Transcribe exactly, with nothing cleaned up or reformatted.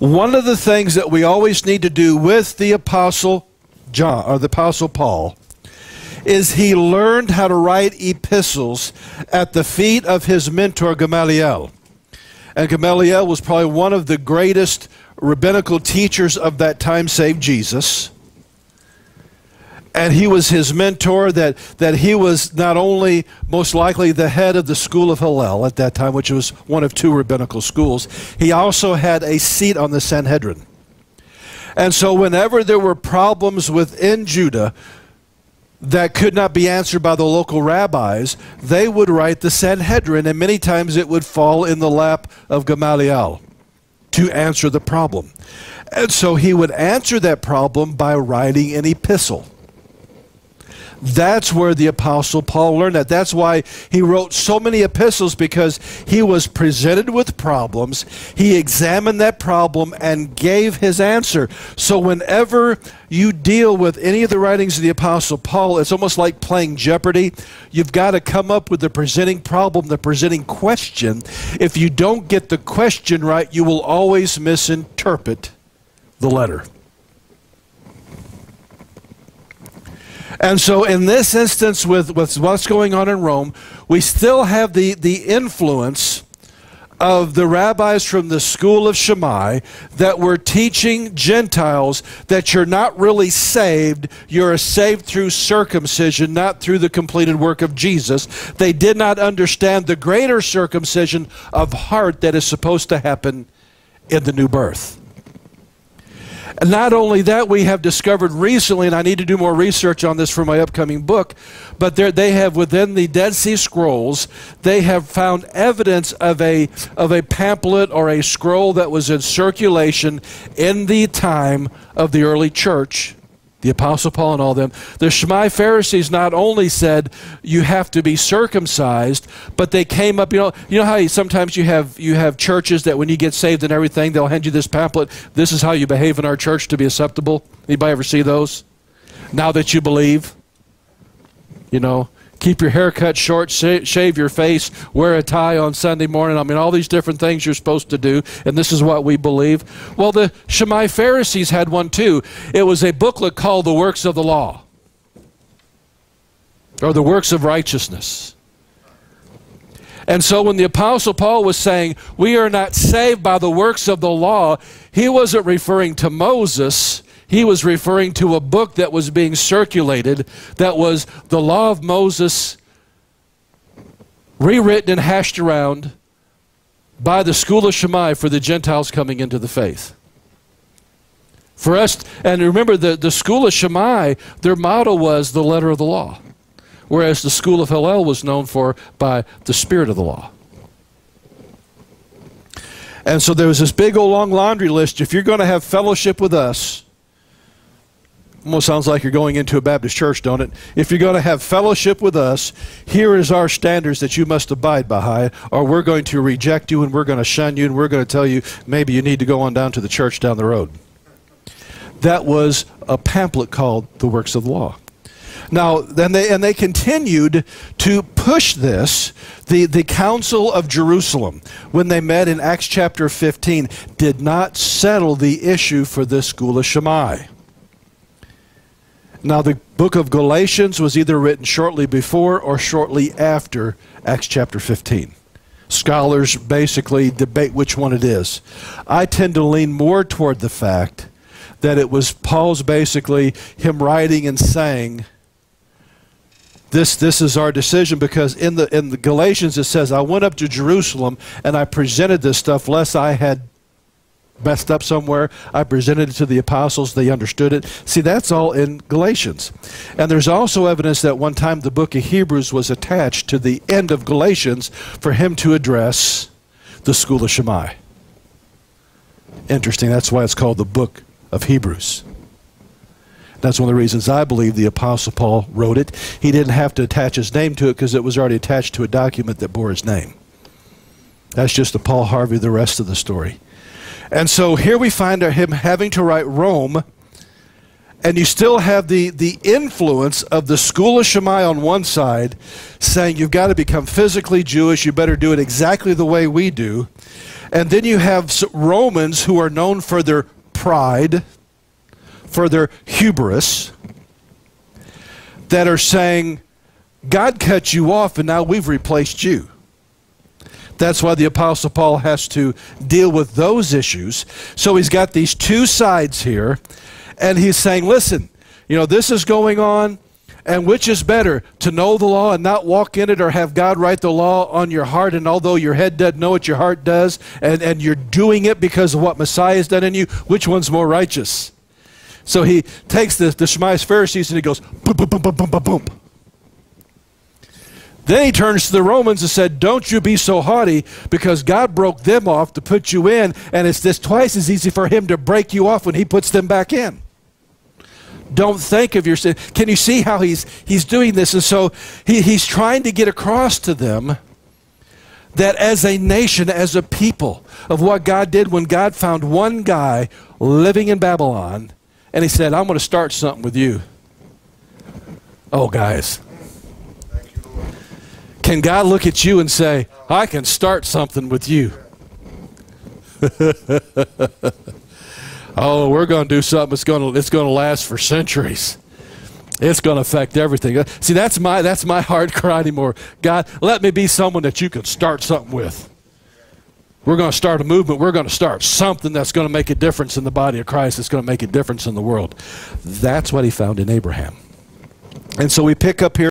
One of the things that we always need to do with the Apostle John, or the Apostle Paul, is he learned how to write epistles at the feet of his mentor Gamaliel. And Gamaliel was probably one of the greatest rabbinical teachers of that time, save Jesus. And he was his mentor, that, that he was not only most likely the head of the school of Hillel at that time, which was one of two rabbinical schools, he also had a seat on the Sanhedrin. And so whenever there were problems within Judah that could not be answered by the local rabbis, they would write the Sanhedrin, and many times it would fall in the lap of Gamaliel to answer the problem. And so he would answer that problem by writing an epistle. That's where the Apostle Paul learned that. That's why he wrote so many epistles, because he was presented with problems. He examined that problem and gave his answer. So whenever you deal with any of the writings of the Apostle Paul, it's almost like playing Jeopardy. You've got to come up with the presenting problem, the presenting question. If you don't get the question right, you will always misinterpret the letter. And so in this instance, with, with what's going on in Rome, we still have the, the influence of the rabbis from the school of Shammai that were teaching Gentiles that you're not really saved, you're saved through circumcision, not through the completed work of Jesus. They did not understand the greater circumcision of heart that is supposed to happen in the new birth. And not only that, we have discovered recently, and I need to do more research on this for my upcoming book, but there, they have within the Dead Sea Scrolls, they have found evidence of a, of a pamphlet or a scroll that was in circulation in the time of the early church, the Apostle Paul and all them. The Shammai Pharisees not only said you have to be circumcised, but they came up, you know, you know how you, sometimes you have, you have churches that when you get saved and everything, they'll hand you this pamphlet, this is how you behave in our church to be acceptable. Anybody ever see those? Now that you believe, you know, keep your hair cut short, shave your face, wear a tie on Sunday morning. I mean, all these different things you're supposed to do, and this is what we believe. Well, the Shammai Pharisees had one too. It was a booklet called The Works of the Law, or The Works of Righteousness. And so when the Apostle Paul was saying, we are not saved by the works of the law, he wasn't referring to Moses. He was referring to a book that was being circulated that was the law of Moses rewritten and hashed around by the school of Shammai for the Gentiles coming into the faith. For us, and remember, the, the school of Shammai, their motto was the letter of the law, whereas the school of Hillel was known for by the spirit of the law. And so there was this big old long laundry list. If you're going to have fellowship with us, almost sounds like you're going into a Baptist church, don't it? If you're going to have fellowship with us, here is our standards that you must abide by, or we're going to reject you, and we're going to shun you, and we're going to tell you maybe you need to go on down to the church down the road. That was a pamphlet called The Works of the Law. Now, then they, and they continued to push this. The, the Council of Jerusalem, when they met in Acts chapter fifteen, did not settle the issue for this school of Shammai. Now, the book of Galatians was either written shortly before or shortly after Acts chapter fifteen. Scholars basically debate which one it is. I tend to lean more toward the fact that it was Paul's basically him writing and saying, this, this is our decision, because in the, in the Galatians it says, I went up to Jerusalem and I presented this stuff lest I had messed up somewhere. I presented it to the apostles. They understood it. See, that's all in Galatians. And there's also evidence that one time the book of Hebrews was attached to the end of Galatians for him to address the school of Shammai. Interesting. That's why it's called the book of Hebrews. That's one of the reasons I believe the Apostle Paul wrote it. He didn't have to attach his name to it because it was already attached to a document that bore his name. That's just the Paul Harvey, the rest of the story. And so here we find him having to write Rome, and you still have the, the influence of the school of Shammai on one side saying you've got to become physically Jewish, you better do it exactly the way we do. And then you have Romans who are known for their pride, for their hubris, that are saying, God cut you off and now we've replaced you. That's why the Apostle Paul has to deal with those issues. So he's got these two sides here, and he's saying, listen, you know, this is going on, and which is better, to know the law and not walk in it, or have God write the law on your heart, and although your head doesn't know it, your heart does, and, and you're doing it because of what Messiah has done in you, which one's more righteous? So he takes the, the Shammai's Pharisees and he goes, boom, boom, boom, boom, boom, boom, boom. Then he turns to the Romans and said, don't you be so haughty, because God broke them off to put you in, and it's this twice as easy for him to break you off when he puts them back in. Don't think of your sin. Can you see how he's, he's doing this? And so he, he's trying to get across to them that as a nation, as a people, of what God did when God found one guy living in Babylon, and he said, I'm going to start something with you. Oh, guys. Can God look at you and say, I can start something with you? Oh, we're going to do something that's going to, it's going to last for centuries. It's going to affect everything. See, that's my, that's my heart cry anymore. God, let me be someone that you can start something with. We're going to start a movement. We're going to start something that's going to make a difference in the body of Christ, that's going to make a difference in the world. That's what he found in Abraham. And so we pick up here.